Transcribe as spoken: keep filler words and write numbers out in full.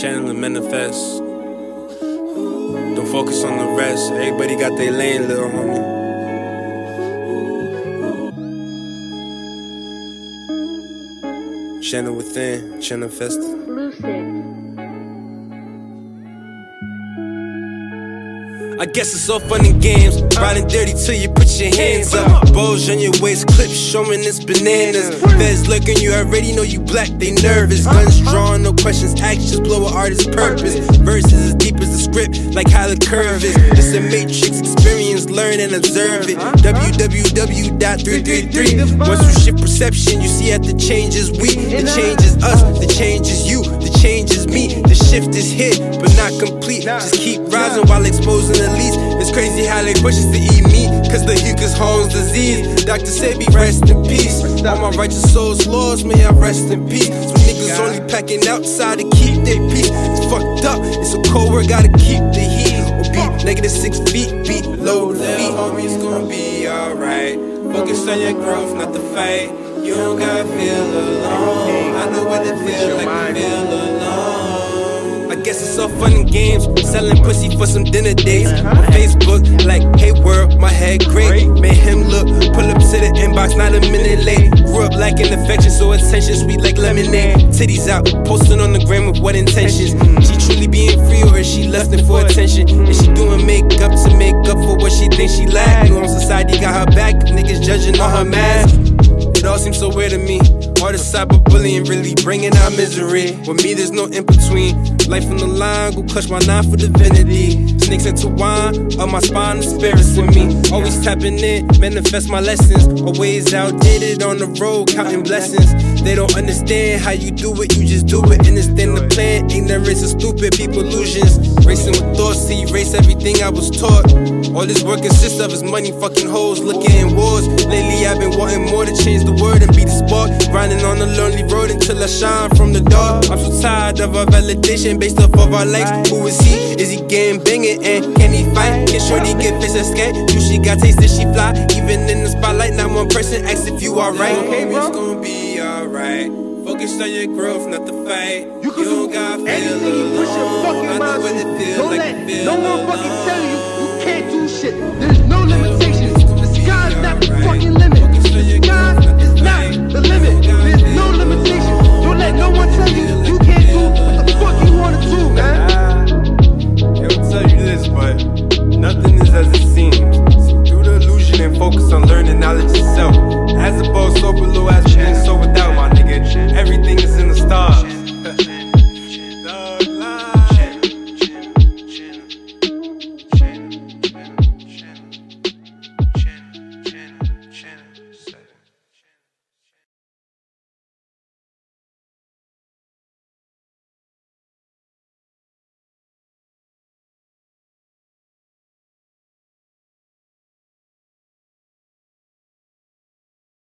channel and manifest. Don't focus on the rest. Everybody got their lane, little homie. Channel within, channel fest. I guess it's all fun and games. Riding dirty till you put your hands up. Bulge on your waist, clips showing it's bananas. Feds looking, you already know you black, they nervous. Guns drawn, no questions, actions blow an artist's purpose. Verses as deep as the script, like how the curve is. It's a matrix experience, learn and observe it. w w w dot three three three. Once you shift perception, you see that the change is we. The change is us, the change is you, the change is me. The shift is hit, but not complete. Just keep rising while exposing the least. It's crazy how they push us to eat meat, cause the Hughes Holmes disease. Doctor said be rest in peace. All my righteous souls lost, may I rest in peace. Some niggas only packing outside to keep their peace. It's fucked up, it's so cold, we gotta keep the heat. Or be negative six feet, beat low the feet. Homie's gonna be alright. Focus on your growth, not the fight. You don't gotta feel alone. I know what it feels like to feel alone. I guess it's all fun and games, selling pussy for some dinner dates. On Facebook, like, hey world, my head great. Made him look, pull up to the inbox, not a minute late. Grew up lacking affection, so attention sweet like lemonade. Titties out, posting on the gram with what intentions? She truly being free or is she lusting for attention? Is she doing makeup to make up for what she thinks she lacked? You on society got her back, niggas judging on her mask. It all seems so weird to me. All the cyberbullying really bringing out misery. With me, there's no in between. Life on the line, go clutch my knife for divinity. Snakes into wine, up my spine, the spirits in me. Always tapping in, manifest my lessons. Always outdated on the road, counting blessings. They don't understand how you do it, you just do it. Understand the plan, ignorance is stupid, people illusions. Racing with thoughts to erase everything I was taught. All this work consists of is money, fucking hoes, looking in wars. Lately I've been wanting more to change the The word and be the spark, grinding on the lonely road until I shine from the dark. I'm so tired of our validation based off of our likes. Who is he? Is he game banging? And can he fight? Can shorty get fish escape? You she got taste that she fly. Even in the spotlight, not one person asks if you alright. Hey, it's gonna be alright. Focus on your growth, not the fight. You, you don't gotta feel alone. I know what it feels like to feel alone. No one fucking tell you you can't do shit. There's no limitations. The sky's not the fucking limit. The sky's